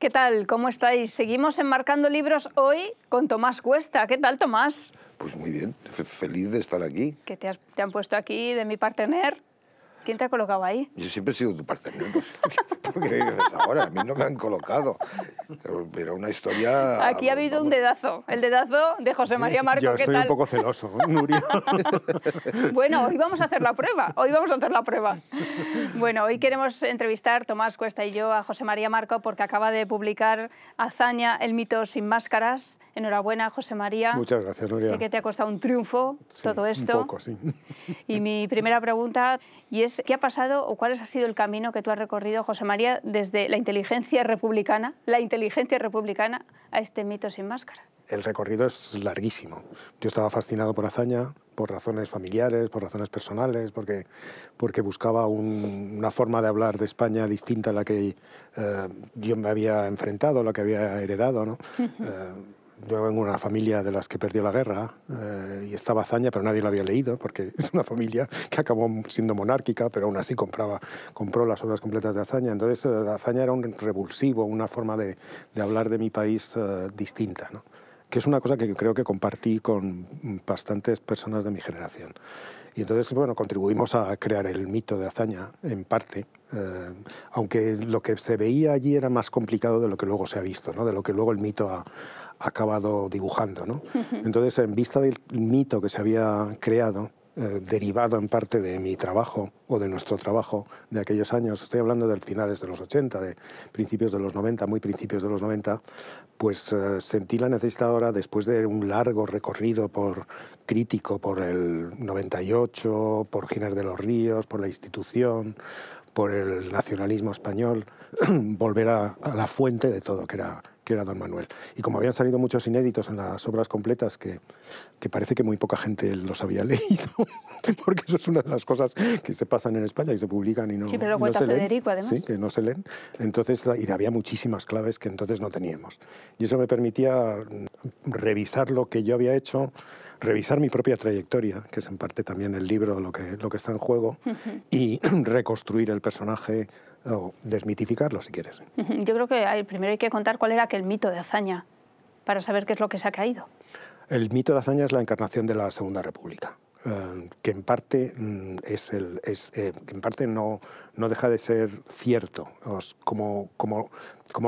¿Qué tal? ¿Cómo estáis? Seguimos enmarcando libros hoy con Tomás Cuesta. ¿Qué tal, Tomás? Pues muy bien, feliz de estar aquí. ¿Qué te han puesto aquí de mi partener? ¿Quién te ha colocado ahí? Yo siempre he sido tu partener. ¿Por qué dices ahora? A mí no me han colocado. Pero una historia... Aquí ha habido un dedazo. El dedazo de José María Marco. Yo estoy un poco celoso, Nuria. Bueno, hoy vamos a hacer la prueba. Bueno, hoy queremos entrevistar, Tomás Cuesta y yo, a José María Marco, porque acaba de publicar Azaña, el mito sin máscaras. Enhorabuena, José María. Muchas gracias, Nuria. Sé que te ha costado un triunfo, sí, todo esto. Un poco, sí. Y mi primera pregunta... Y es, ¿qué ha pasado o cuál ha sido el camino que tú has recorrido, José María, desde la inteligencia republicana a este mito sin máscara? El recorrido es larguísimo. Yo estaba fascinado por Azaña, por razones familiares, por razones personales, porque buscaba una forma de hablar de España distinta a la que yo me había enfrentado, la que había heredado, ¿no? Yo vengo de una familia de las que perdió la guerra y estaba Azaña, pero nadie lo había leído, porque es una familia que acabó siendo monárquica, pero aún así compró las obras completas de Azaña. Entonces, Azaña era un revulsivo, una forma de hablar de mi país distinta, ¿no? Que es una cosa que creo que compartí con bastantes personas de mi generación. Y entonces, bueno, contribuimos a crear el mito de Azaña, en parte, aunque lo que se veía allí era más complicado de lo que luego se ha visto, ¿no? De lo que luego el mito ha acabado dibujando, ¿no? Entonces, en vista del mito que se había creado, derivado en parte de mi trabajo o de nuestro trabajo de aquellos años, estoy hablando del finales de los 80, de principios de los 90, muy principios de los 90, pues sentí la necesidad ahora, después de un largo recorrido crítico por el 98, por Giner de los Ríos, por la Institución, por el nacionalismo español, volver a la fuente de todo, que era don Manuel. Y como habían salido muchos inéditos en las obras completas, que parece que muy poca gente los había leído, porque eso es una de las cosas que se pasan en España y se publican y no, sí, pero lo cuenta Federico, además. Sí, que no se leen. Entonces, y había muchísimas claves que entonces no teníamos. Y eso me permitía revisar lo que yo había hecho, revisar mi propia trayectoria, que es en parte también el libro, lo que está en juego, y reconstruir el personaje, o desmitificarlo, si quieres. Yo creo que primero hay que contar cuál era aquel mito de Azaña, para saber qué es lo que se ha caído. El mito de Azaña es la encarnación de la Segunda República, que en parte, no deja de ser cierto, como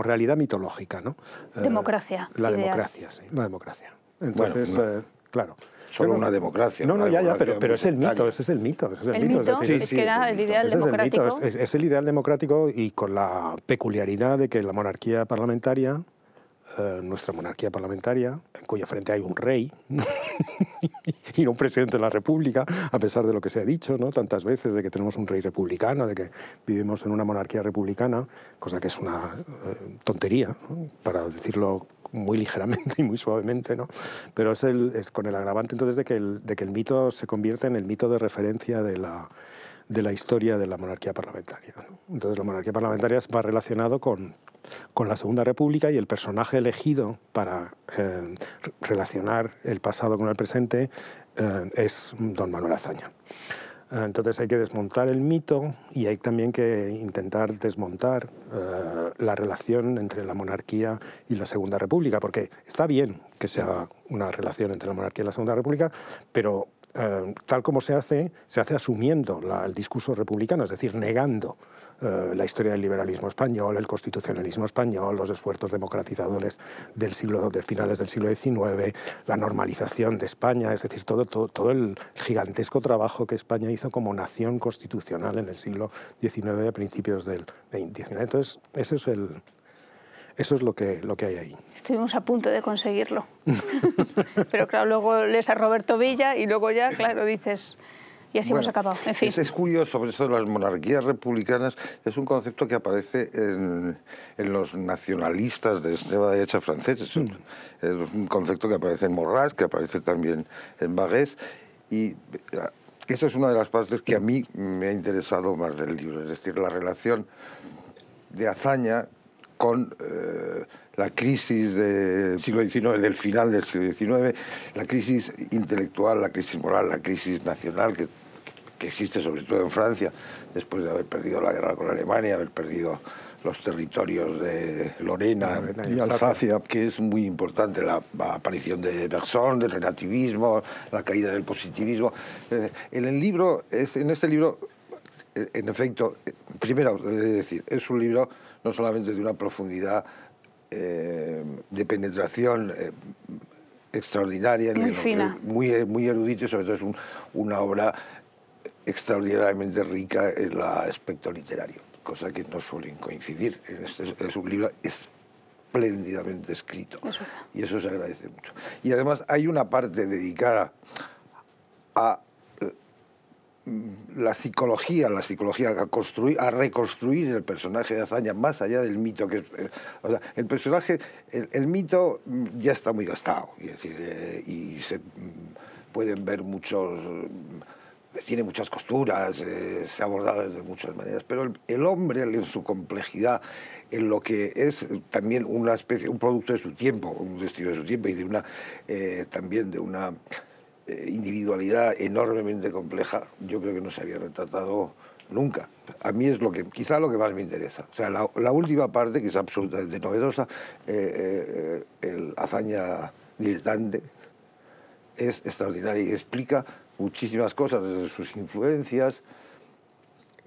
realidad mitológica, ¿no? Democracia. La ideal. Democracia, sí, la democracia. Entonces, bueno, no. Claro. Solo una democracia. No, ya, pero es el mito, ese es el mito. Es el ideal democrático y con la peculiaridad de que la monarquía parlamentaria, nuestra monarquía parlamentaria, en cuya frente hay un rey y no un presidente de la República, a pesar de lo que se ha dicho, ¿no?, tantas veces, de que tenemos un rey republicano, de que vivimos en una monarquía republicana, cosa que es una tontería, ¿no?, para decirlo muy ligeramente y muy suavemente, ¿no? Pero es con el agravante entonces de que el mito se convierte en el mito de referencia de la historia de la monarquía parlamentaria, ¿no? Entonces la monarquía parlamentaria va relacionado con la Segunda República y el personaje elegido para relacionar el pasado con el presente es don Manuel Azaña. Entonces hay que desmontar el mito y hay también que intentar desmontar la relación entre la monarquía y la Segunda República, porque está bien que sea una relación entre la monarquía y la Segunda República, pero tal como se hace asumiendo el discurso republicano, es decir, negando la historia del liberalismo español, el constitucionalismo español, los esfuerzos democratizadores de finales del siglo XIX, la normalización de España, es decir, todo el gigantesco trabajo que España hizo como nación constitucional en el siglo XIX, a principios del XIX. Entonces, eso es lo que hay ahí. Estuvimos a punto de conseguirlo. Pero claro, luego lees a Roberto Villa y luego ya, claro, dices... Y así hemos acabado. En fin. Es curioso, sobre eso de las monarquías republicanas, es un concepto que aparece en los nacionalistas de extrema derecha franceses. Es un concepto que aparece en Maurras, que aparece también en Barrès. Y esa es una de las partes que a mí me ha interesado más del libro, es decir, la relación de Azaña con la crisis del siglo XIX, del final del siglo XIX, la crisis intelectual, la crisis moral, la crisis nacional que existe sobre todo en Francia, después de haber perdido la guerra con Alemania, haber perdido los territorios de Lorena y Alsacia, que es muy importante la aparición de Bergson, del relativismo, la caída del positivismo. En el libro, en este libro, en efecto, primero, es decir, es un libro no solamente de una profundidad de penetración extraordinaria, muy fina, muy erudito, y sobre todo es una obra extraordinariamente rica en el aspecto literario, cosa que no suelen coincidir. Es un libro espléndidamente escrito, eso, y eso se agradece mucho. Y además hay una parte dedicada a la psicología, a reconstruir el personaje de Azaña más allá del mito. O sea, el personaje, el mito ya está muy gastado, es decir, y se pueden ver muchos... Tiene muchas costuras, se ha abordado de muchas maneras, pero el hombre en su complejidad, en lo que es también una especie, un producto de su tiempo, un destino de su tiempo y de una, también de una individualidad enormemente compleja, yo creo que no se había retratado nunca. A mí es lo que, quizá lo que más me interesa. O sea, la última parte, que es absolutamente novedosa, el Azaña diletante, es extraordinaria y explica muchísimas cosas desde sus influencias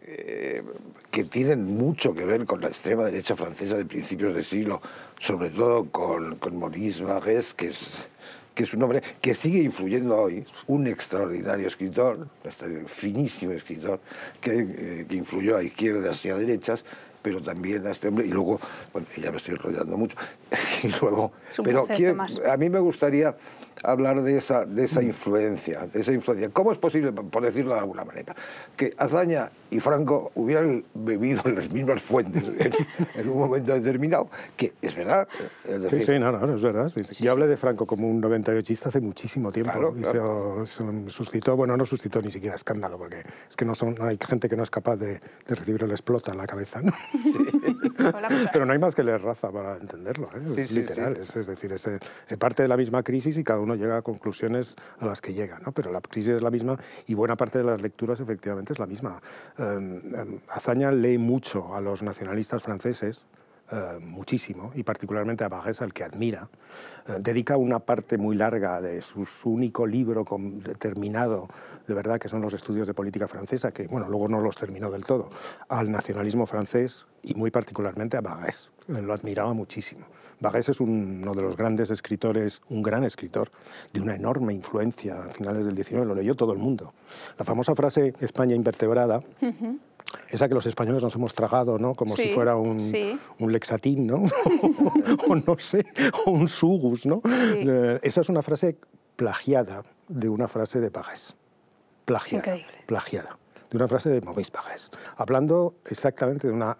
que tienen mucho que ver con la extrema derecha francesa de principios de siglo, sobre todo con Maurice Barrès, que es un hombre que sigue influyendo hoy, un extraordinario escritor, un finísimo escritor, que influyó a izquierdas y a derechas, pero también a este hombre, y luego, bueno, ya me estoy enrollando mucho, y luego... Pero a mí me gustaría hablar de esa influencia. ¿Cómo es posible, por decirlo de alguna manera, que Azaña y Franco hubieran bebido en las mismas fuentes en un momento determinado? Que es verdad. Es decir, sí, sí, no, es verdad. Sí, sí. Yo hablé de Franco como un 98ista hace muchísimo tiempo. Claro, claro. Se suscitó, bueno, no suscitó ni siquiera escándalo, porque es que hay gente que no es capaz de recibir el explota en la cabeza, ¿no? Sí. Pero no hay más que leer Raza para entenderlo, ¿eh? Sí, es literal. Sí, sí. Es decir, es parte de la misma crisis y cada uno llega a conclusiones a las que llega, ¿no? Pero la crisis es la misma y buena parte de las lecturas efectivamente es la misma. Azaña lee mucho a los nacionalistas franceses, muchísimo, y particularmente a Barrès, al que admira. Dedica una parte muy larga de su único libro terminado, de verdad, que son los estudios de política francesa, que bueno, luego no los terminó del todo, al nacionalismo francés y muy particularmente a Barrès. Lo admiraba muchísimo. Barrès es uno de los grandes escritores, un gran escritor, de una enorme influencia a finales del XIX, lo leyó todo el mundo. La famosa frase España invertebrada, esa que los españoles nos hemos tragado, ¿no? Como sí, si fuera un lexatín, ¿no? o no sé, o un sugus, ¿no? Sí. Esa es una frase plagiada de una frase de Barrès. Plagiada. De una frase de Maurice Barrès. Hablando exactamente de una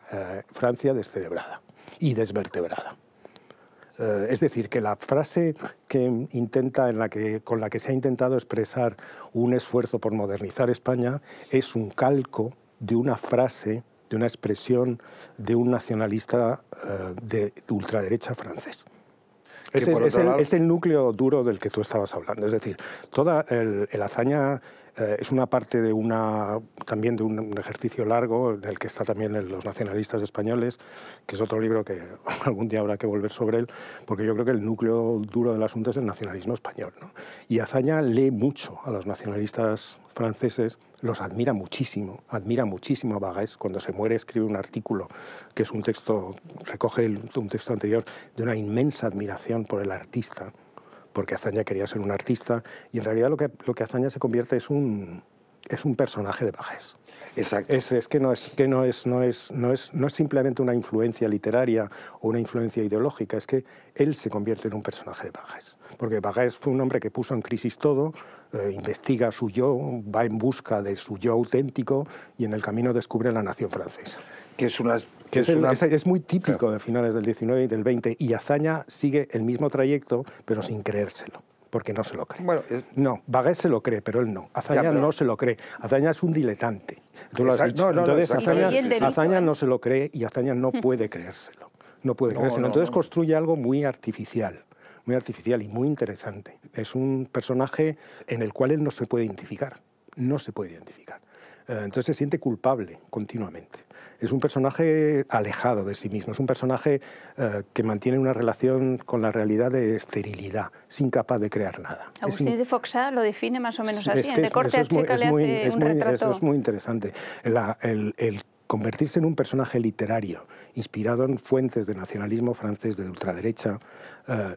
Francia descerebrada y desvertebrada. Es decir, que la frase que intenta, con la que se ha intentado expresar un esfuerzo por modernizar España es un calco de una frase, de una expresión de un nacionalista de ultraderecha francés. Es el núcleo duro del que tú estabas hablando. Es decir, toda el Azaña es una parte de también de un ejercicio largo en el que está también los nacionalistas españoles, que es otro libro que algún día habrá que volver sobre él, porque yo creo que el núcleo duro del asunto es el nacionalismo español, ¿no? Y Azaña lee mucho a los nacionalistas franceses, los admira muchísimo a Barrès. Cuando se muere escribe un artículo que es un texto, recoge un texto anterior, de una inmensa admiración por el artista, porque Azaña quería ser un artista, y en realidad lo que Azaña se convierte es un personaje de Barrès. Exacto. No es simplemente una influencia literaria o una influencia ideológica, es que él se convierte en un personaje de Barrès. Porque Barrès fue un hombre que puso en crisis todo, investiga su yo, va en busca de su yo auténtico y en el camino descubre la nación francesa. Es muy típico, claro, de finales del XIX y del XX, y Azaña sigue el mismo trayecto, pero sin creérselo, porque no se lo cree. Bueno, no, Barrès se lo cree, pero él no. Azaña no se lo cree. Azaña es un diletante. Tú lo has dicho. Entonces, Azaña no se lo cree y Azaña no puede creérselo. Entonces construye algo muy artificial y muy interesante. Es un personaje en el cual él no se puede identificar. Entonces se siente culpable continuamente. Es un personaje alejado de sí mismo, es un personaje que mantiene una relación con la realidad de esterilidad, es incapaz de crear nada. Agustín de Foxá lo define más o menos así, es que de corte a chica le hace un retrato. Eso es muy interesante. El convertirse en un personaje literario, inspirado en fuentes de nacionalismo francés de ultraderecha,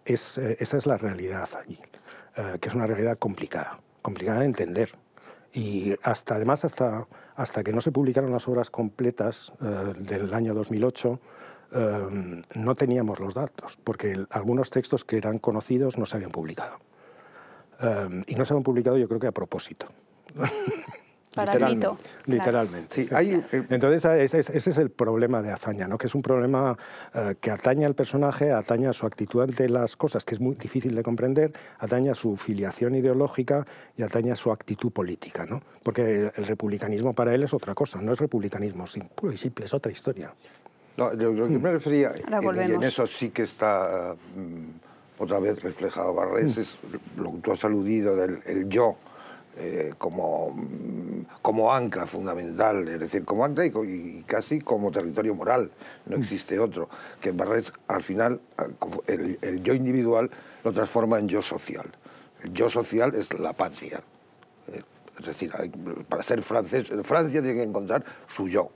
esa es la realidad allí, que es una realidad complicada, complicada de entender. Y además, hasta que no se publicaron las obras completas del año 2008, no teníamos los datos, porque algunos textos que eran conocidos no se habían publicado. Y no se habían publicado, yo creo que a propósito. Para literalmente, el mito. Literalmente. Claro. Sí, entonces, ese es el problema de Azaña, ¿no? Que es un problema que atañe al personaje, atañe a su actitud ante las cosas, que es muy difícil de comprender, atañe a su filiación ideológica y atañe a su actitud política, ¿no? Porque el republicanismo para él es otra cosa, no es republicanismo puro y simple, es otra historia. No, yo me refería, en eso sí que está otra vez reflejado Barrès, es lo que tú has aludido del yo, como ancla fundamental, es decir, como ancla y casi como territorio moral, no existe otro, que Barrès al final el yo individual lo transforma en yo social. El yo social es la patria, es decir, para ser francés, Francia tiene que encontrar su yo,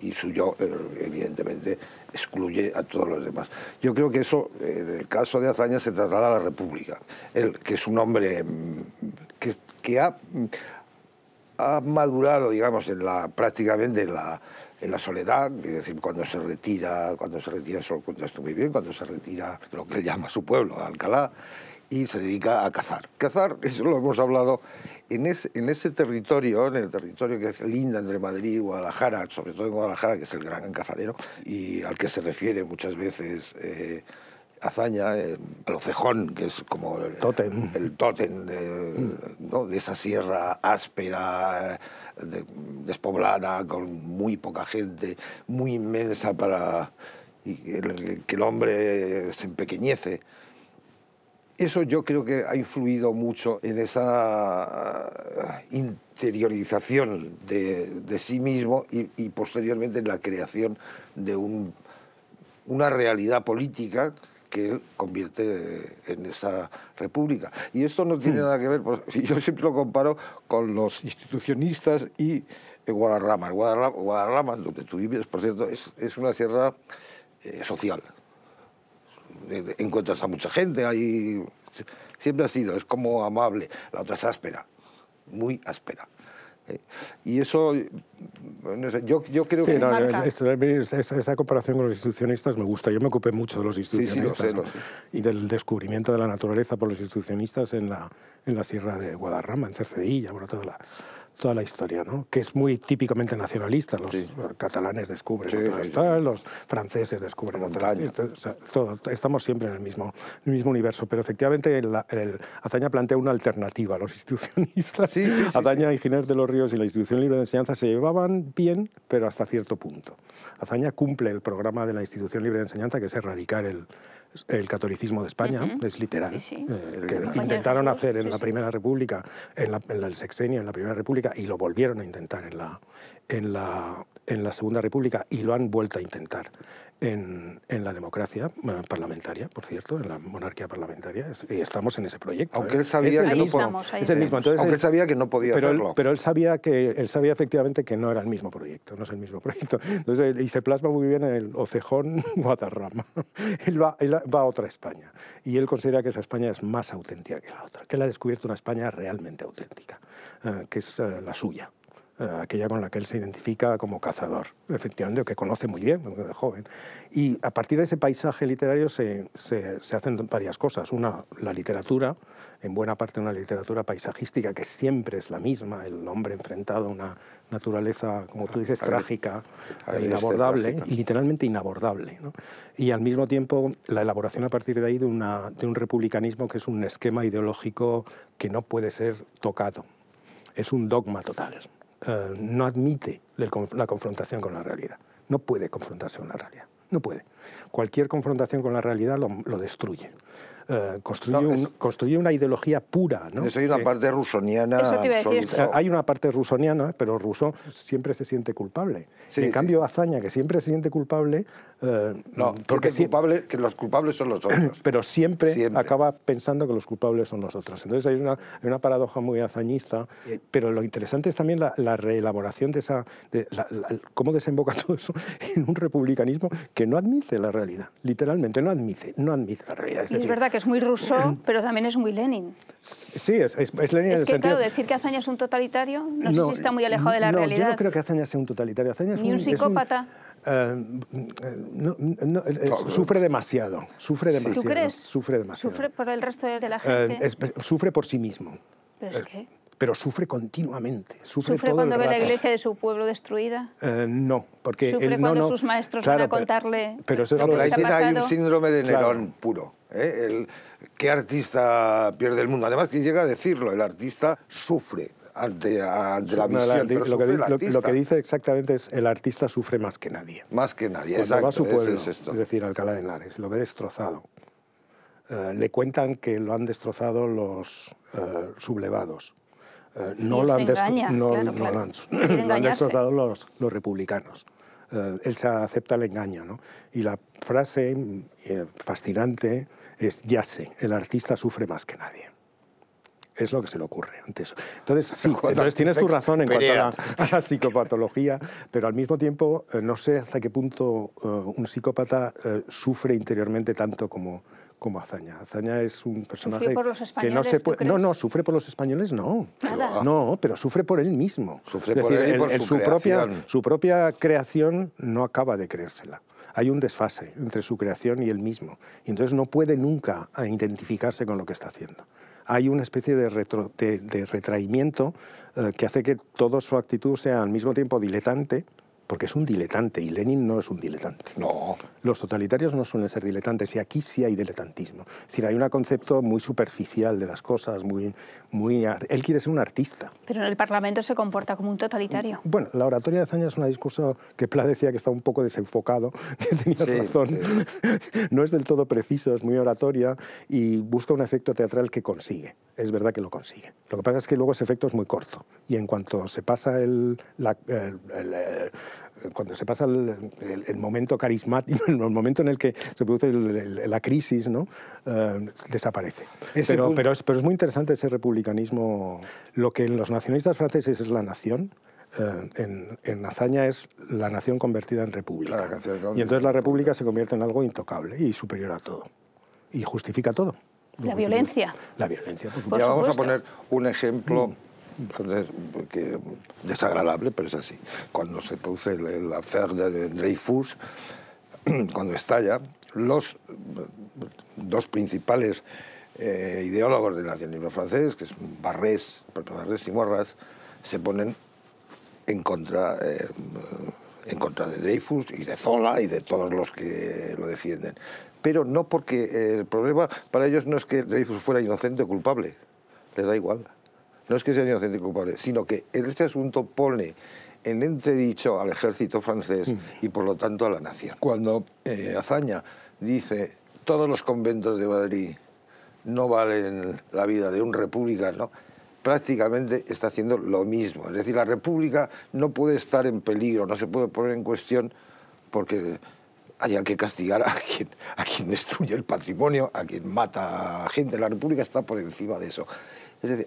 y su yo evidentemente excluye a todos los demás. Yo creo que eso, en el caso de Azaña, se traslada a la República. Él, que es un hombre que ha madurado, digamos, prácticamente en la soledad, es decir, cuando se retira, eso lo cuentas tú muy bien, cuando se retira lo que él llama su pueblo, Alcalá, y se dedica a cazar. Cazar, eso lo hemos hablado, en ese territorio, en el territorio que es linda entre Madrid y Guadalajara, sobre todo en Guadalajara, que es el gran cazadero, y al que se refiere muchas veces Azaña, al Ocejón, que es como el tótem ¿no? de esa sierra áspera, despoblada, con muy poca gente, muy inmensa para que el hombre se empequeñece. Eso yo creo que ha influido mucho en esa interiorización de sí mismo y posteriormente en la creación de una realidad política que él convierte en esa república. Y esto no tiene nada que ver, yo siempre lo comparo con los institucionistas y Guadarrama. Guadarrama, donde tú vives, por cierto, es una sierra social. Encuentras a mucha gente, ahí siempre ha sido, es como amable. La otra es áspera, muy áspera. Y eso, no sé, yo creo sí, que... No, esa comparación con los institucionistas me gusta. Yo me ocupé mucho de los institucionistas y del descubrimiento de la naturaleza por los institucionistas en la sierra de Guadarrama, en Cercedilla, bueno, toda la historia, ¿no? Que es muy típicamente nacionalista. Los catalanes descubren los franceses descubren otras, estamos siempre en el mismo universo, pero efectivamente Azaña plantea una alternativa a los institucionistas. Azaña y Giner de los Ríos y la Institución Libre de Enseñanza se llevaban bien, pero hasta cierto punto. Azaña cumple el programa de la Institución Libre de Enseñanza, que es erradicar el catolicismo de España, es literal, que intentaron hacer en la Primera República, en el Sexenio, en la Primera República, y lo volvieron a intentar en la Segunda República, y lo han vuelto a intentar en la democracia parlamentaria, por cierto, en la monarquía parlamentaria, y estamos en ese proyecto. Aunque él sabía que no podía hacerlo. Pero él sabía efectivamente que no era el mismo proyecto, no es el mismo proyecto. Entonces, y se plasma muy bien en el Ocejón Guadarrama. Él va a otra España, y él considera que esa España es más auténtica que la otra, que él ha descubierto una España realmente auténtica, que es la suya. Aquella con la que él se identifica como cazador, efectivamente, que conoce muy bien desde joven. Y a partir de ese paisaje literario se hacen varias cosas. Una, la literatura, en buena parte una literatura paisajística, que siempre es la misma, el hombre enfrentado a una naturaleza, como tú dices, trágica, inabordable, literalmente inabordable, ¿no? Y al mismo tiempo la elaboración a partir de ahí de un republicanismo que es un esquema ideológico que no puede ser tocado. Es un dogma total. No admite la confrontación con la realidad. No puede confrontarse con la realidad. No puede. Cualquier confrontación con la realidad lo destruye. construye una ideología pura, ¿no? Eso hay una parte rusoniana. Eso te iba a decir. Hay una parte rusoniana, pero Rousseau siempre se siente culpable. Sí, en cambio, Azaña, que siempre se siente culpable... no, porque culpable, que los culpables son los otros. Pero siempre acaba pensando que los culpables son los otros. Entonces hay una paradoja muy azañista, pero lo interesante es también la reelaboración de esa... cómo desemboca todo eso en un republicanismo que no admite la realidad, literalmente, no admite la realidad. Es verdad que es muy Rousseau, pero también es muy Lenin. Sí, es Lenin en el sentido... Es que, claro, decir que Azaña es un totalitario, no sé si está muy alejado de la realidad. Yo no creo que Azaña sea un totalitario. Azaña es un psicópata. Sufre demasiado. Sufre demasiado. ¿Tú crees? Sufre demasiado. Sufre por el resto de la gente. Sufre por sí mismo. ¿Pero es qué? Pero sufre continuamente. ¿Sufre todo cuando ve la iglesia de su pueblo destruida? No, porque... ¿Sufre cuando sus maestros van a contarle hay un síndrome de Nerón puro. ¿Qué artista pierde el mundo? Además, que llega a decirlo, el artista sufre ante la visión. Lo que dice exactamente es el artista sufre más que nadie. Más que nadie, cuando exacto. Va a su pueblo, es decir, Alcalá de Henares, lo ve destrozado. Le cuentan que lo han destrozado los sublevados. No lo han destrozado los republicanos. Él se acepta el engaño, ¿no? Y la frase fascinante es: ya sé, el artista sufre más que nadie. Es lo que se le ocurre ante eso. Entonces, sí, entonces tienes tu razón en cuanto a la psicopatología, pero al mismo tiempo no sé hasta qué punto un psicópata sufre interiormente tanto como Azaña. Azaña es un personaje por los que no se puede... No, sufre por los españoles, no. Nada. No, pero sufre por él mismo. Sufre por él y por su propia creación no acaba de creérsela. Hay un desfase entre su creación y él mismo. Y entonces no puede nunca identificarse con lo que está haciendo. Hay una especie de retraimiento que hace que toda su actitud sea al mismo tiempo diletante, porque es un diletante, y Lenin no es un diletante. No. Los totalitarios no suelen ser diletantes, y aquí sí hay diletantismo. Es decir, hay un concepto muy superficial de las cosas, muy... Él quiere ser un artista. Pero en el Parlamento se comporta como un totalitario. Bueno, la oratoria de Azaña es un discurso que Pla decía que está un poco desenfocado, que tenía razón. Sí. No es del todo preciso, es muy oratoria, y busca un efecto teatral que consigue. Es verdad que lo consigue. Lo que pasa es que luego ese efecto es muy corto, y en cuanto se pasa el momento carismático, el momento en el que se produce la crisis, ¿no? Desaparece. Pero es muy interesante ese republicanismo. Lo que en los nacionalistas franceses es la nación, en Azaña es la nación convertida en república. Y entonces la república se convierte en algo intocable y superior a todo. Y justifica todo. La violencia. La violencia, por supuesto. Ya vamos a poner un ejemplo... Que desagradable, pero es así. Cuando se produce la affaire de Dreyfus, cuando estalla, los dos principales ideólogos del nacionalismo francés, que es Barrès y Moreto, se ponen en contra de Dreyfus y de Zola y de todos los que lo defienden. Pero no porque el problema para ellos no es que Dreyfus fuera inocente o culpable, les da igual. No es que sea inocente y culpable, sino que este asunto pone en entredicho al ejército francés y, por lo tanto, a la nación. Cuando Azaña dice todos los conventos de Madrid no valen la vida de un republicano, prácticamente está haciendo lo mismo. Es decir, la república no puede estar en peligro, no se puede poner en cuestión porque... haya que castigar a quien destruye el patrimonio, a quien mata a gente. La república está por encima de eso. Es decir...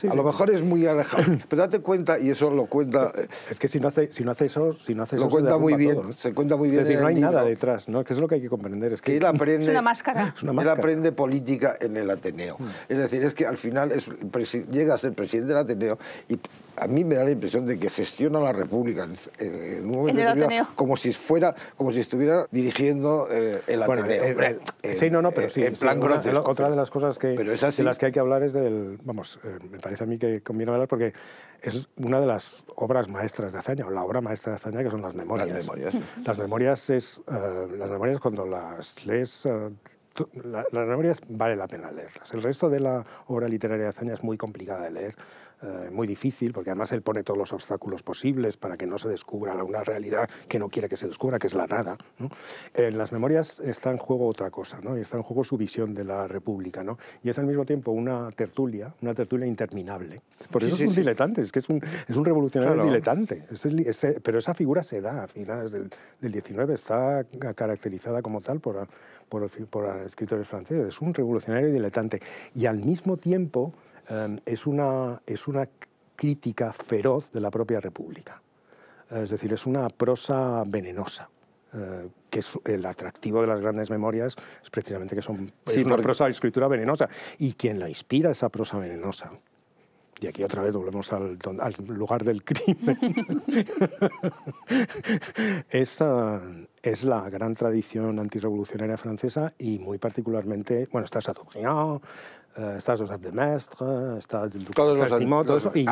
Sí, a lo mejor es muy alejado, pero date cuenta, y eso lo cuenta... Es que si no hace eso... Lo cuenta muy bien, todo, ¿no? Se cuenta muy bien. Es decir, no hay nada detrás, ¿no? Que es lo que hay que comprender. Es que él aprende, es una máscara. Él aprende política en el Ateneo. Es decir, es que al final llega a ser presidente del Ateneo y a mí me da la impresión de que gestiona la república como si estuviera dirigiendo el Ateneo. Otra de las cosas de las que hay que hablar es del... Vamos, me parece a mí que conviene hablar porque es una de las obras maestras de Azaña, o la obra maestra de Azaña, que son las memorias. Las memorias cuando las lees las memorias vale la pena leerlas. El resto de la obra literaria de Azaña es muy complicada de leer, muy difícil, porque además él pone todos los obstáculos posibles para que no se descubra una realidad que no quiere que se descubra, que es la nada, ¿no? En las memorias está en juego otra cosa, ¿no? Está en juego su visión de la República, ¿no? Y es al mismo tiempo una tertulia interminable. Por eso es un diletante, es que es un revolucionario diletante. Pero esa figura se da a finales del 19, está caracterizada como tal por escritores franceses. Es un revolucionario diletante. Y al mismo tiempo es una crítica feroz de la propia República. Es decir, es una prosa venenosa. Que es el atractivo de las grandes memorias es precisamente que es una prosa de escritura venenosa. Y quien la inspira esa prosa venenosa... Y aquí otra vez volvemos al lugar del crimen. Es la gran tradición antirrevolucionaria francesa y muy particularmente... Bueno, está Chateaubriand, está Joseph de Maistre, está Saint-Simon, todo eso. Y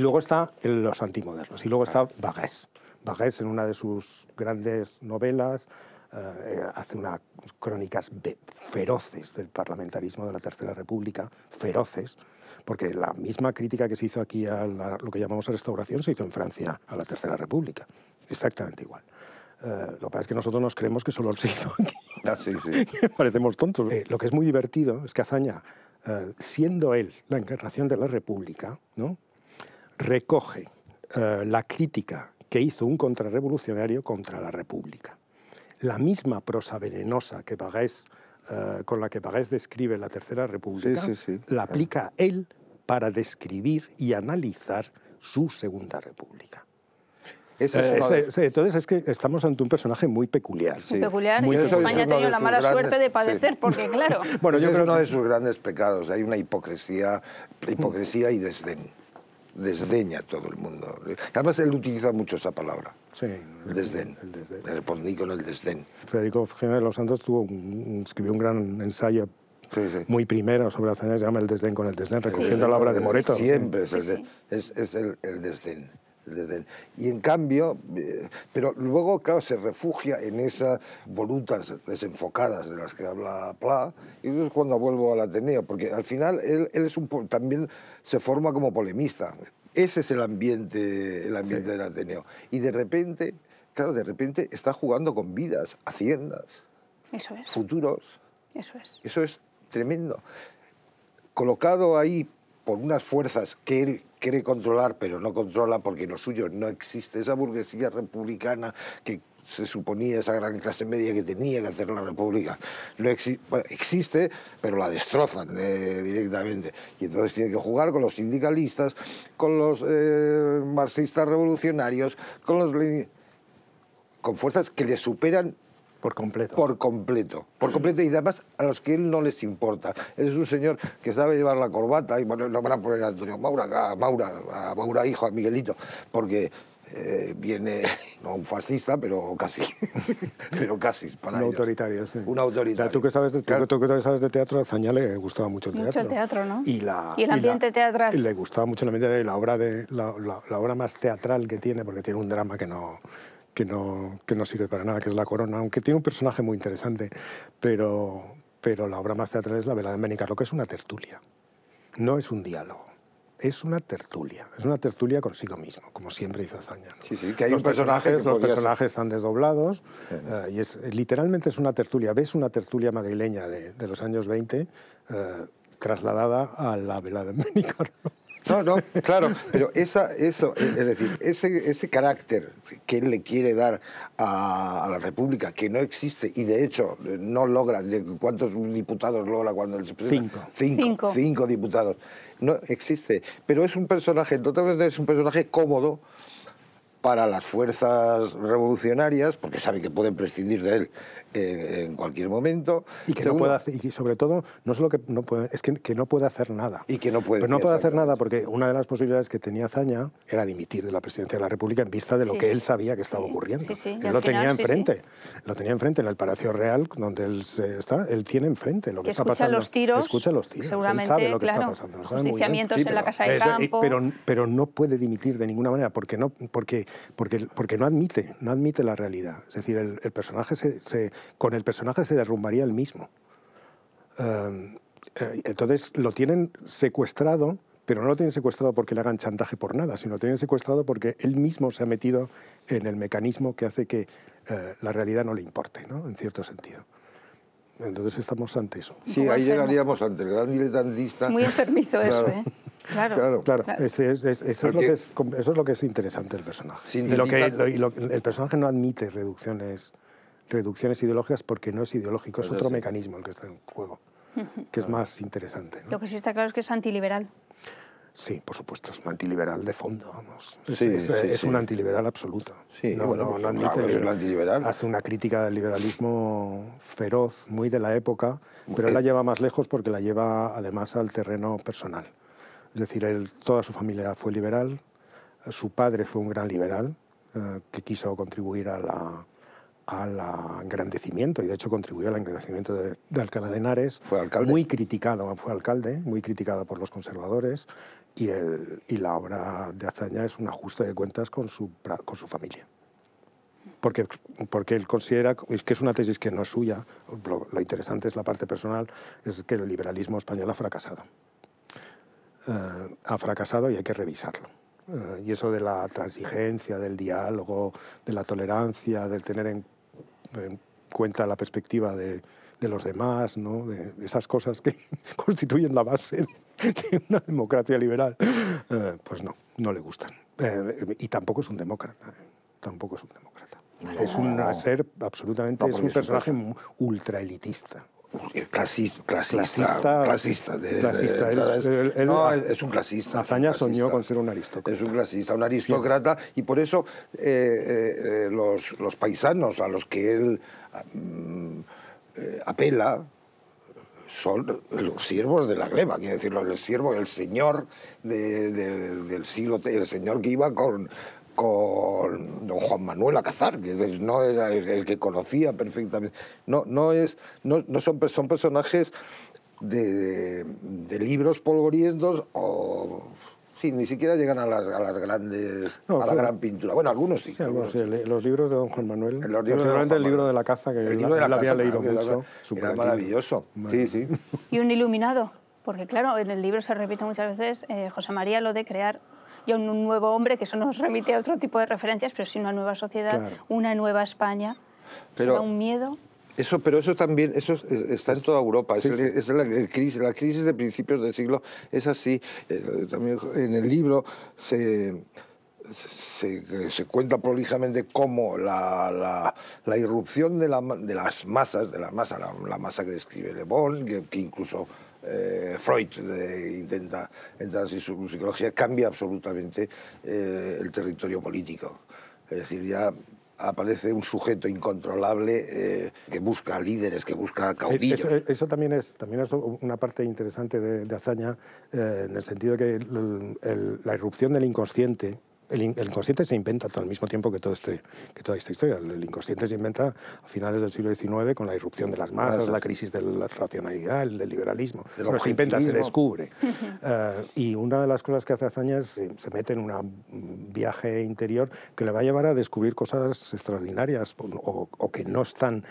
luego está los antimodernos. Y luego está Barrès. Barrès, en una de sus grandes novelas, hace unas crónicas feroces del parlamentarismo de la Tercera República, feroces, porque la misma crítica que se hizo aquí a lo que llamamos restauración se hizo en Francia a la Tercera República, exactamente igual. Lo que pasa es que nosotros nos creemos que solo se hizo aquí. Parecemos tontos. Lo que es muy divertido es que Azaña, siendo él la encarnación de la República, ¿no?, recoge la crítica que hizo un contrarrevolucionario contra la República. La misma prosa venenosa que Barrès, con la que Barrès describe la Tercera República, la aplica él para describir y analizar su Segunda República. Entonces es que estamos ante un personaje muy peculiar. Sí. Peculiar, y España ha tenido la mala suerte de padecer, porque claro... Bueno, yo creo uno de sus grandes pecados, hay una hipocresía y desdén. Desdeña a todo el mundo. Además, él utiliza mucho esa palabra. Sí. Desdén. El desdén. Respondí con el desdén. Federico Jiménez de los Santos escribió un gran ensayo muy primero sobre Azaña que se llama El desdén con el desdén, recogiendo la obra de Moreto. Siempre es el desdén. Y en cambio, pero luego, claro, se refugia en esas volutas desenfocadas de las que habla Pla, y eso es cuando vuelvo al Ateneo, porque al final él también se forma como polemista. Ese es el ambiente del Ateneo. Y de repente, claro, está jugando con vidas, haciendas, futuros. Eso es tremendo. Colocado ahí por unas fuerzas que él quiere controlar, pero no controla porque lo suyo no existe. Esa burguesía republicana que se suponía, esa gran clase media que tenía que hacer la República, no existe, pero la destrozan directamente. Y entonces tiene que jugar con los sindicalistas, con los marxistas revolucionarios, con fuerzas que le superan por completo, y además a los que él no les importa. Él es un señor que sabe llevar la corbata, y bueno, no van a poner a Antonio Maura, a Maura hijo, a Miguelito, porque viene, no un fascista, pero casi, para ellos. Autoritario, sí. Un autoritario. Tú que sabes de teatro, a Azaña le gustaba mucho el teatro. Mucho teatro, ¿no? Y el ambiente teatral. Le gustaba mucho el ambiente de la obra más teatral que tiene, porque tiene un drama que no sirve para nada, que es La Corona, aunque tiene un personaje muy interesante, pero la obra más teatral es La Velada de Benicarló, que es una tertulia, no es un diálogo. Es una tertulia consigo mismo, como siempre hizo Azaña, ¿no? Que hay los personajes están desdoblados, y literalmente es una tertulia. Ves una tertulia madrileña de los años 20 trasladada a La Velada de Benicarló. No, claro, pero ese carácter que él le quiere dar a la República, que no existe, y de hecho no logra, ¿cuántos diputados logra cuando él se presenta? Cinco diputados. No existe, pero es un personaje, totalmente es un personaje cómodo para las fuerzas revolucionarias, porque saben que pueden prescindir de él en cualquier momento. Y que no puede hacer, y sobre todo, no solo que no puede, es que no puede hacer nada. Y que no puede. Pero no puede hacer nada porque una de las posibilidades que tenía Azaña era dimitir de la presidencia de la República en vista de lo que él sabía que estaba ocurriendo. Él lo tenía enfrente. Lo tenía enfrente en el Palacio Real, donde él está. Él tiene enfrente lo que está pasando. Escucha los tiros. Seguramente, él sabe lo que está pasando. Lo sabe muy bien. En la Casa de Campo. Pero no puede dimitir de ninguna manera porque no admite la realidad. Es decir, con el personaje se derrumbaría él mismo. Entonces lo tienen secuestrado, pero no lo tienen secuestrado porque le hagan chantaje por nada, sino lo tienen secuestrado porque él mismo se ha metido en el mecanismo que hace que la realidad no le importe, ¿no?, en cierto sentido. Entonces estamos ante eso. Sí, ahí llegaríamos ante el gran diletantista. Muy enfermizo eso, ¿eh? Claro, claro. Eso es lo que es interesante del personaje. El personaje no admite reducciones ideológicas porque no es ideológico, es otro mecanismo el que está en juego, que es más interesante, ¿no? Lo que sí está claro es que es antiliberal. Sí, por supuesto, es un antiliberal de fondo, vamos. Es un antiliberal absoluto. Sí, no, hace una crítica del liberalismo feroz, muy de la época, pero él la lleva más lejos porque la lleva además al terreno personal. Es decir, él, toda su familia fue liberal, su padre fue un gran liberal que quiso contribuir al engrandecimiento, y de hecho contribuyó al engrandecimiento de Alcalá de Henares. Fue alcalde. Muy criticado, fue alcalde, muy criticado por los conservadores, y la obra de Azaña es un ajuste de cuentas con su familia. Porque él considera, es que es una tesis que no es suya, lo interesante es la parte personal, es que el liberalismo español ha fracasado. Ha fracasado y hay que revisarlo. Y eso de la transigencia, del diálogo, de la tolerancia, del tener en cuenta la perspectiva de los demás, ¿no?, de esas cosas que constituyen la base de una democracia liberal, pues no le gustan. Y tampoco es un demócrata, tampoco es un demócrata. No, es un ser absolutamente, no, es un personaje ultraelitista. Es un clasista. Azaña soñó con ser un aristócrata. Es un clasista, un aristócrata, sí. Y por eso los paisanos a los que él apela son los siervos de la gleba, quiero decir, el siervo, el señor del siglo, el señor que iba con don Juan Manuel Alcázar, que no era el que conocía perfectamente. No son personajes de libros polvorientos o... Sí, ni siquiera llegan a las grandes... No, a la gran pintura. Bueno, algunos sí. Los libros de don Juan Manuel. El libro de la caza, que el libro de la caza, había leído mucho. Era maravilloso. Sí, sí. Y un iluminado, porque claro, en el libro se repite muchas veces, José María, lo de crear... y a un nuevo hombre, que eso nos remite a otro tipo de referencias, pero sí una nueva sociedad, claro, una nueva España, pero un miedo. Pero eso también, eso está en toda Europa, sí, es la crisis de principios del siglo, es así. También en el libro se cuenta prolijamente cómo la irrupción de las masas, la masa que describe Le Bon, que incluso... Freud intenta entrar en su psicología, cambia absolutamente el territorio político. Es decir, ya aparece un sujeto incontrolable que busca líderes, que busca caudillos. Eso también es una parte interesante de Azaña, en el sentido que la irrupción del inconsciente... El inconsciente se inventa al mismo tiempo que, toda esta historia. El inconsciente se inventa a finales del siglo XIX con la irrupción de las masas, la crisis de la racionalidad, del liberalismo. Pero se inventa, se descubre. Y una de las cosas que hace Azaña es se mete en un viaje interior que le va a llevar a descubrir cosas extraordinarias o que no están,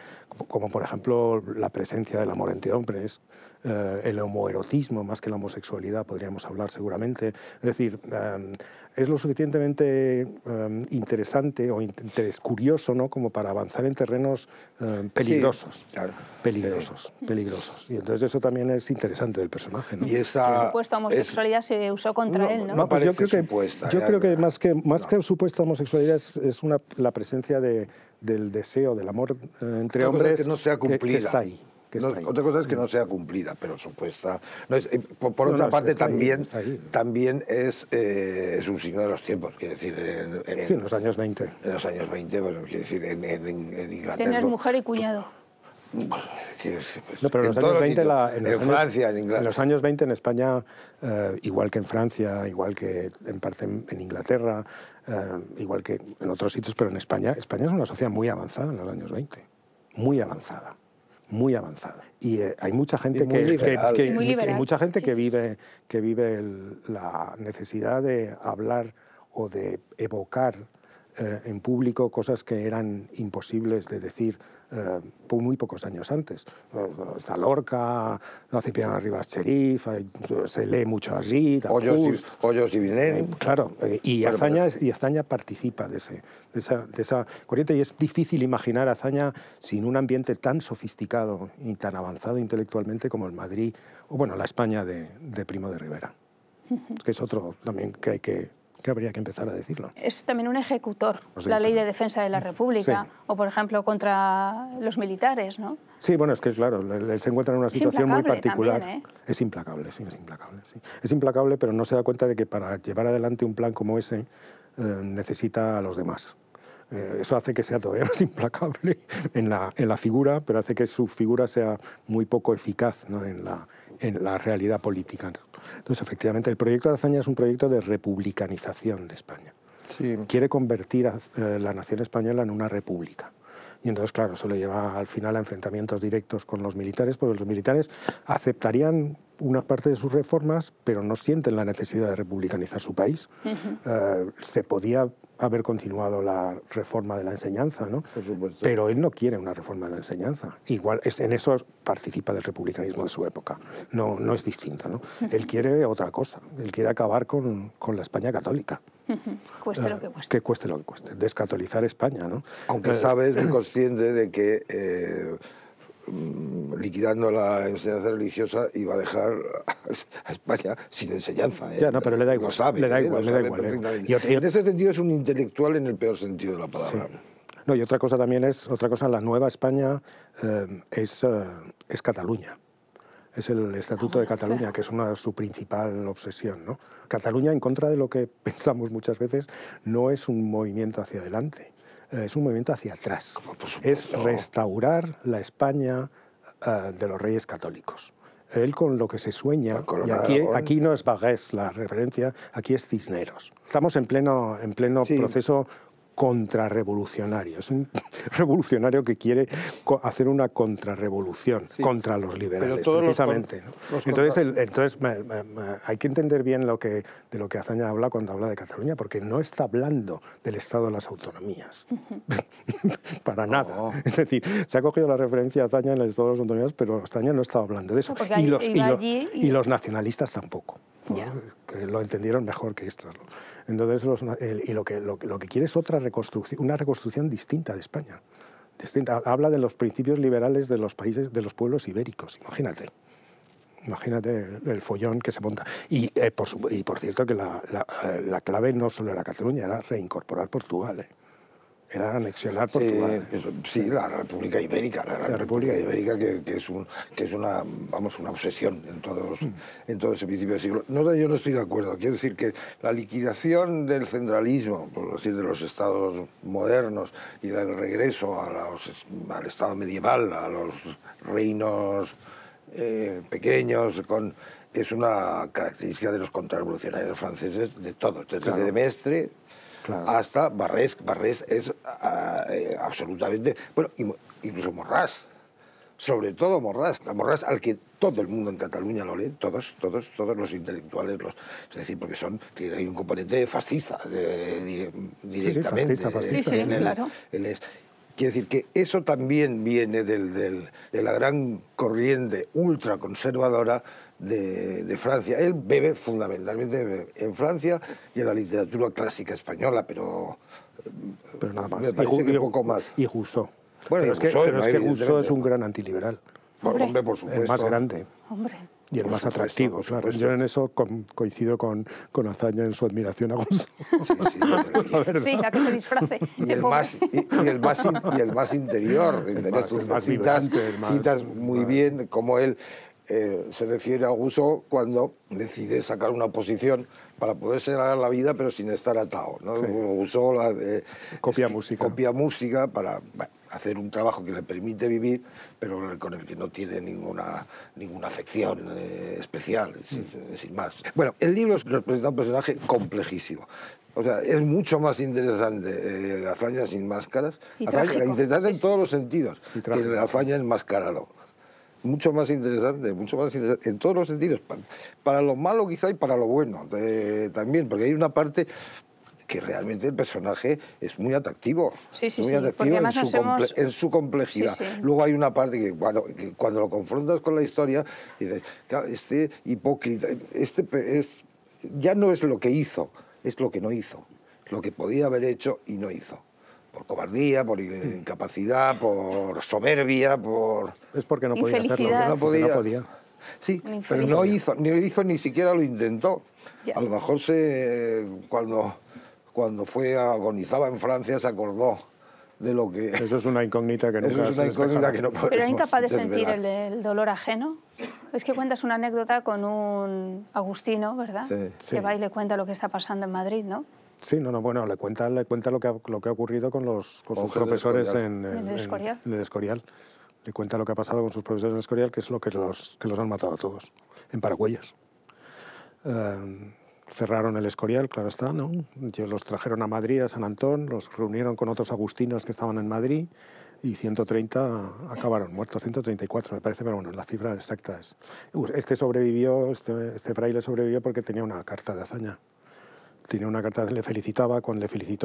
como por ejemplo la presencia del amor entre hombres, el homoerotismo, más que la homosexualidad, podríamos hablar seguramente. Es decir, es lo suficientemente interesante o curioso, ¿no?, como para avanzar en terrenos peligrosos. Sí, claro. Peligrosos. Y entonces eso también es interesante del personaje, ¿no? Y esa supuesta homosexualidad se usó contra él, ¿no? Pues yo creo que más que supuesta homosexualidad es la presencia del deseo, del amor entre hombres que no sea cumplida, que está ahí. Otra cosa es que no sea cumplida, pero supuesta. Por otra parte, también es un signo de los tiempos. Quiero decir, en los años 20. En los años 20, bueno, quiero decir, en Inglaterra. Tener mujer y cuñado. En los años 20 en España, igual que en Francia, igual que en parte en Inglaterra, igual que en otros sitios, pero en España es una sociedad muy avanzada en los años 20. Muy avanzada. Y hay mucha gente que vive la necesidad de hablar o de evocar en público cosas que eran imposibles de decir muy pocos años antes. Está Lorca, Cipriano Rivas Cherif, se lee mucho allí, Hoyos y Vilén. Claro, y Azaña participa de esa corriente, y es difícil imaginar a Azaña sin un ambiente tan sofisticado y tan avanzado intelectualmente como el Madrid, o bueno, la España de Primo de Rivera, que es otro también que hay que habría que empezar a decirlo. Es también un ejecutor, la ley de defensa de la República, sí. O por ejemplo contra los militares, ¿no? Sí, bueno, es que claro, él se encuentra en una situación muy particular. También, ¿eh? Es implacable, sí, es implacable. Sí. Es implacable, pero no se da cuenta de que para llevar adelante un plan como ese necesita a los demás. Eso hace que sea todavía más implacable en la figura, pero hace que su figura sea muy poco eficaz, ¿no? en la realidad política. Entonces, efectivamente, el proyecto de Azaña es un proyecto de republicanización de España. Sí. Quiere convertir a la nación española en una república. Y entonces, claro, eso le lleva al final a enfrentamientos directos con los militares, porque los militares aceptarían una parte de sus reformas, pero no sienten la necesidad de republicanizar su país. Uh-huh. Se podía haber continuado la reforma de la enseñanza, ¿no? Por supuesto. Pero él no quiere una reforma de la enseñanza. Igual, en eso participa del republicanismo de su época. No, no es distinto, ¿no? Uh-huh. Él quiere otra cosa. Él quiere acabar con la España católica. Uh-huh. Cueste lo que cueste. Que cueste lo que cueste. Descatolizar España, ¿no? Aunque sabes, muy consciente de que... liquidando la enseñanza religiosa iba a dejar a España sin enseñanza. Ya, no, pero le da igual. Lo sabe, le da igual. En ese sentido es un intelectual en el peor sentido de la palabra. Sí. No, y otra cosa también es, la nueva España es Cataluña. Es el Estatuto de Cataluña, que es su principal obsesión, ¿no? Cataluña, en contra de lo que pensamos muchas veces, no es un movimiento hacia adelante. Es un movimiento hacia atrás. Es restaurar la España de los reyes católicos. Él con lo que se sueña, y aquí no es Barrès la referencia, aquí es Cisneros. Estamos en pleno sí. Proceso contrarrevolucionario. Es un revolucionario que quiere hacer una contrarrevolución, sí, contra los liberales, precisamente. Entonces hay que entender bien de lo que Azaña habla cuando habla de Cataluña, porque no está hablando del Estado de las autonomías. Para nada. Oh. Es decir, se ha cogido la referencia a Azaña en el Estado de las autonomías, pero Azaña no está hablando de eso. No, y los nacionalistas tampoco. Yeah. Que lo entendieron mejor que estos. Entonces, lo que quiere es una reconstrucción distinta de España. Distinta. Habla de los principios liberales de los pueblos ibéricos. Imagínate. Imagínate el follón que se monta. Y por cierto, que la clave no solo era Cataluña, era reincorporar Portugal, ¿eh? Era anexionar Portugal. Sí, la República Ibérica. La República Ibérica que es vamos, una obsesión en todo ese principio del siglo. No, yo no estoy de acuerdo. Quiero decir que la liquidación del centralismo, por decir, de los estados modernos, y el regreso al estado medieval, a los reinos pequeños, es una característica de los contrarrevolucionarios franceses, de todos, desde claro. Demestre... Claro. Hasta Barrès. Barrès es absolutamente... Bueno, incluso Morras. Sobre todo Morras. Morras al que todo el mundo en Cataluña lo lee. Todos los intelectuales. Es decir, porque hay un componente fascista directamente. Sí, fascista. Sí, claro. Quiere decir que eso también viene de la gran corriente ultraconservadora de Francia. Él bebe fundamentalmente en Francia y en la literatura clásica española, pero nada más. Me parece que poco más. Y Rousseau. Bueno, pero es que Rousseau es un gran antiliberal. Hombre, por supuesto. El más grande. Hombre. Y el más atractivo, claro. Yo en eso coincido con Azaña en su admiración a Rousseau. Sí, la que se disfrace. Y el más interior. Citas muy bien como él se refiere a Rousseau cuando decide sacar una posición para poderse ganar la vida, pero sin estar atado, ¿no? Sí. Rousseau copia música para hacer un trabajo que le permite vivir, pero con el que no tiene ninguna afección especial, sin más. Bueno, el libro nos presenta un personaje complejísimo. O sea, es mucho más interesante Azaña sin máscaras. Interesante en todos los sentidos, que Azaña enmascarado. Mucho más interesante en todos los sentidos. Para lo malo quizá y para lo bueno también, porque hay una parte que realmente el personaje es muy atractivo. Sí, sí, muy atractivo en su complejidad. Sí, sí. Luego hay una parte que cuando lo confrontas con la historia, dices, este hipócrita, ya no es lo que hizo, es lo que no hizo, lo que podía haber hecho y no hizo. Por cobardía, por incapacidad, por soberbia, por... Es porque no podía hacerlo. No podía. Sí, pero no hizo, ni siquiera lo intentó. Ya. A lo mejor cuando agonizaba en Francia se acordó de lo que... Eso es una incógnita que nunca... Pero era incapaz de sentir el dolor ajeno. Es que cuentas una anécdota con un agustino, ¿verdad? Sí. Que va y le cuenta lo que está pasando en Madrid, ¿no? Sí, bueno, le cuenta lo que ha ocurrido con sus profesores en el Escorial. Le cuenta lo que ha pasado con sus profesores en el Escorial, que es lo que los han matado a todos, en Paracuellas. Cerraron el Escorial, claro está, ¿no? Los trajeron a Madrid, a San Antón, los reunieron con otros agustinos que estaban en Madrid y 130 acabaron muertos, 134 me parece, pero bueno, la cifra exacta es... Este sobrevivió, este fraile sobrevivió porque tenía una carta de Azaña. Tenía una carta, le felicitó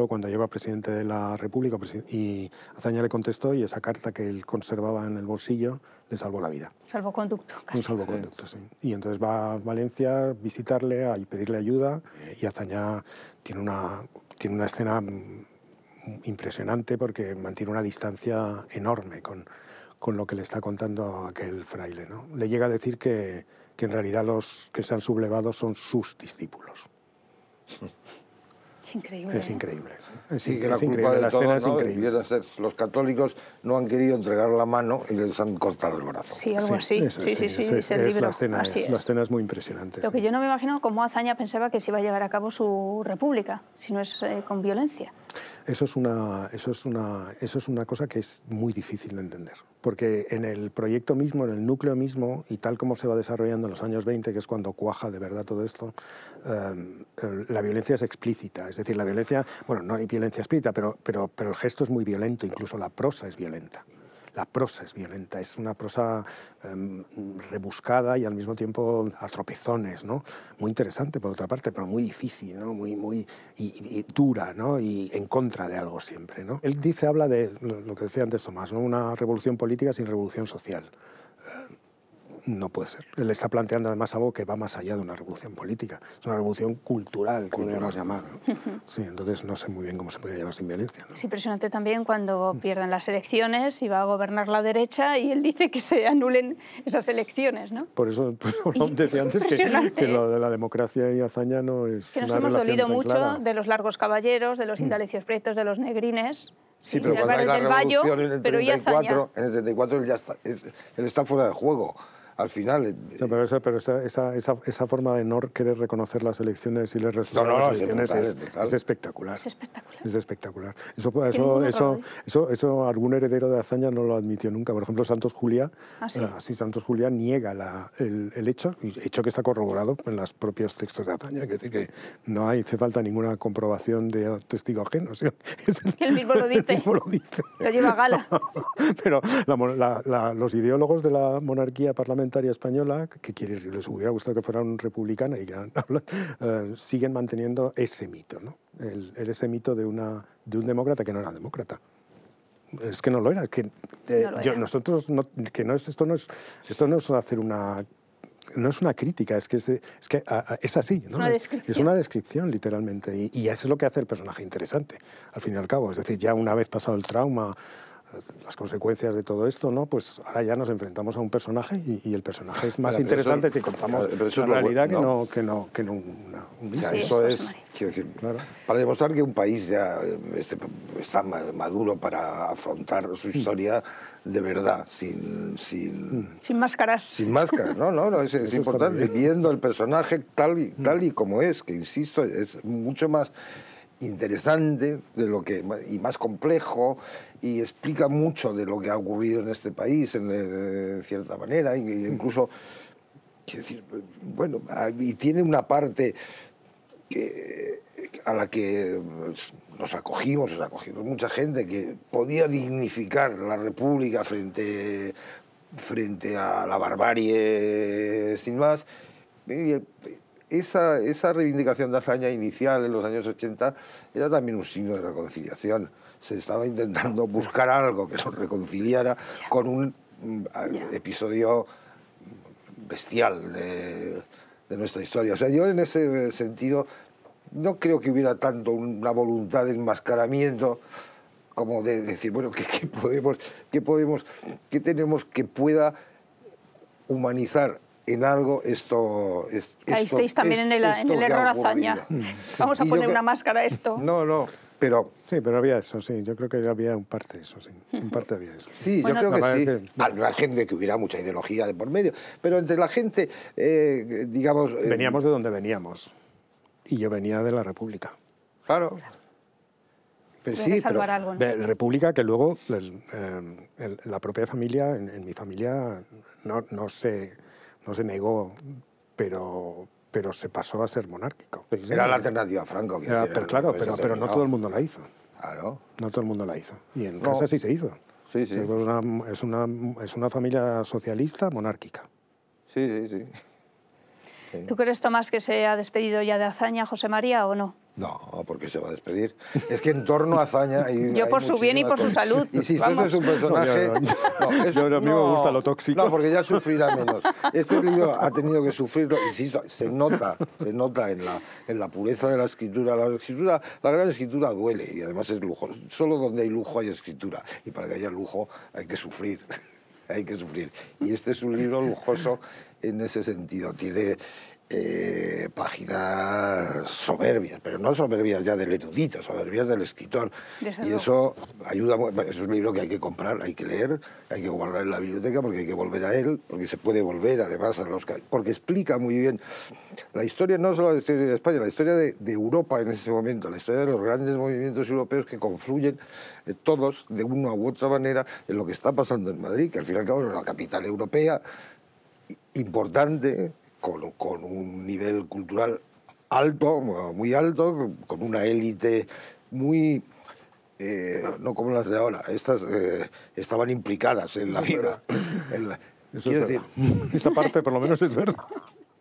cuando llegó a presidente de la República y Azaña le contestó y esa carta que él conservaba en el bolsillo le salvó la vida. Salvoconducto. Un salvoconducto, sí. Y entonces va a Valencia a visitarle, a pedirle ayuda y Azaña tiene una escena impresionante porque mantiene una distancia enorme con lo que le está contando aquel fraile, ¿no? Le llega a decir que en realidad los que se han sublevado son sus discípulos. Es increíble. Es increíble. La escena es increíble. Los católicos no han querido entregar la mano y les han cortado el brazo. Sí, algo así. La escena es muy impresionante. Lo que yo no me imagino cómo Azaña pensaba que se iba a llevar a cabo su república, si no es con violencia. Eso es una cosa que es muy difícil de entender. Porque en el proyecto mismo, en el núcleo mismo, y tal como se va desarrollando en los años 20, que es cuando cuaja de verdad todo esto, la violencia es explícita. Es decir, la violencia... Bueno, no hay violencia explícita, pero el gesto es muy violento, incluso la prosa es violenta. La prosa es violenta, es una prosa rebuscada y al mismo tiempo a tropezones, ¿no? Muy interesante por otra parte, pero muy difícil, ¿no? Muy dura, ¿no? Y en contra de algo siempre, ¿no? Él habla de lo que decía antes Tomás, ¿no? Una revolución política sin revolución social. No puede ser. Él está planteando además algo que va más allá de una revolución política. Es una revolución cultural, como podríamos llamar, ¿no? Sí, entonces no sé muy bien cómo se puede llamar sin violencia, ¿no? Es impresionante también cuando pierden las elecciones y va a gobernar la derecha y él dice que se anulen esas elecciones, ¿no? Por eso decía antes que lo de la democracia y Azaña no es una relación tan clara. Que nos hemos dolido mucho de los largos caballeros, de los indalecios pretos, de los negrines... Sí, pero cuando hay la revolución en el 34, él ya está, él está fuera de juego. Al final... No, pero esa forma de no querer reconocer las elecciones y les resulta es espectacular. Es espectacular. Es espectacular. Eso algún heredero de Azaña no lo admitió nunca. Por ejemplo, Santos Julia, Santos Julia niega el hecho que está corroborado en los propios textos de Azaña. Es decir, que no hace falta ninguna comprobación de testigo ajeno. O sea, el mismo lo dice. Lo lleva a gala. Pero los ideólogos de la monarquía parlamentaria española, que les hubiera gustado que fueran republicana y que siguen manteniendo ese mito, ¿no? Ese mito de un demócrata que no era demócrata. Es que no lo era. Esto no es hacer una... No es una crítica, es así, ¿no? Es una descripción, literalmente. Y eso es lo que hace el personaje interesante, al fin y al cabo. Es decir, ya una vez pasado el trauma... las consecuencias de todo esto, ¿no? Pues ahora ya nos enfrentamos a un personaje y el personaje es más interesante si contamos la realidad que no un vicio. Eso es, quiero decir, claro, para demostrar que un país ya está maduro para afrontar su historia de verdad, sin máscaras. Sin máscaras, no es importante, viendo el personaje tal y como es, que insisto, es mucho más... interesante y más complejo, y explica mucho de lo que ha ocurrido en este país, de cierta manera, e incluso, quiero decir, bueno, y tiene una parte a la que nos acogimos mucha gente, que podía dignificar la República frente a la barbarie, sin más. esa reivindicación de Azaña inicial en los años 80 era también un signo de reconciliación. Se estaba intentando buscar algo que nos reconciliara con un episodio bestial de nuestra historia. O sea, yo en ese sentido no creo que hubiera tanto una voluntad de enmascaramiento como de decir, bueno, ¿qué tenemos que pueda humanizar en algo esto? Ahí estáis también en el error Azaña. Vamos a poner una máscara a esto. No. Pero, sí, pero había eso, sí. Yo creo que había un parte de eso, sí. Un parte había eso. Sí, bueno, yo creo que sí. Había gente que hubiera mucha ideología de por medio. Pero entre la gente, digamos... Veníamos de donde veníamos. Y yo venía de la República. Claro. Pero sí, que salvar algo, ¿no? De la República que luego la propia familia, en mi familia, no se negó, pero se pasó a ser monárquico. Era la alternativa a Franco. Claro, pero no todo el mundo la hizo. Claro. No todo el mundo la hizo. Y en casa sí se hizo. Sí, sí. Es una familia socialista monárquica. Sí. ¿Tú crees, Tomás, que se ha despedido ya de Azaña, José María, o no? No, porque se va a despedir. Es que en torno a Azaña... Yo por su bien y por su salud. Y si esto es un personaje... A mí me gusta lo tóxico. No, porque ya sufrirá menos. Este libro ha tenido que sufrirlo, insisto, se nota en la pureza de la escritura. La gran escritura duele y además es lujo. Solo donde hay lujo hay escritura. Y para que haya lujo hay que sufrir. Y este es un libro lujoso en ese sentido. Tiene... páginas soberbias, pero no soberbias ya del erudito, soberbias del escritor. Y eso ayuda, es un libro que hay que comprar, hay que leer, hay que guardar en la biblioteca porque hay que volver a él, porque se puede volver además a los... Porque explica muy bien la historia, no solo la historia de España, la historia de Europa en ese momento, la historia de los grandes movimientos europeos que confluyen todos de una u otra manera en lo que está pasando en Madrid, que al fin y al cabo es la capital europea importante, con un nivel cultural alto, muy alto, con una élite muy... no como las de ahora, estas estaban implicadas en la vida. Esa parte por lo menos es verdad.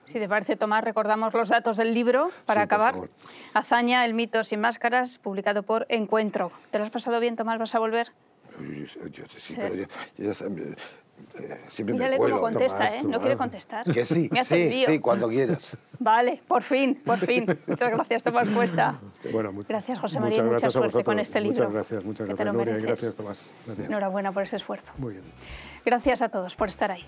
Si te parece, Tomás, recordamos los datos del libro para acabar. Azaña, el mito sin máscaras, publicado por Encuentro. ¿Te lo has pasado bien, Tomás? ¿Vas a volver? Sí, pero yo siempre me cuelo. Mírale cómo contesta, ¿eh? No quiere contestar. Que sí, sí, cuando quieras. Vale, por fin. Muchas gracias, Tomás Cuesta. Bueno, gracias, José María, mucha suerte con este libro. Muchas gracias, Nuria, gracias, Tomás. Gracias. Enhorabuena por ese esfuerzo. Muy bien. Gracias a todos por estar ahí.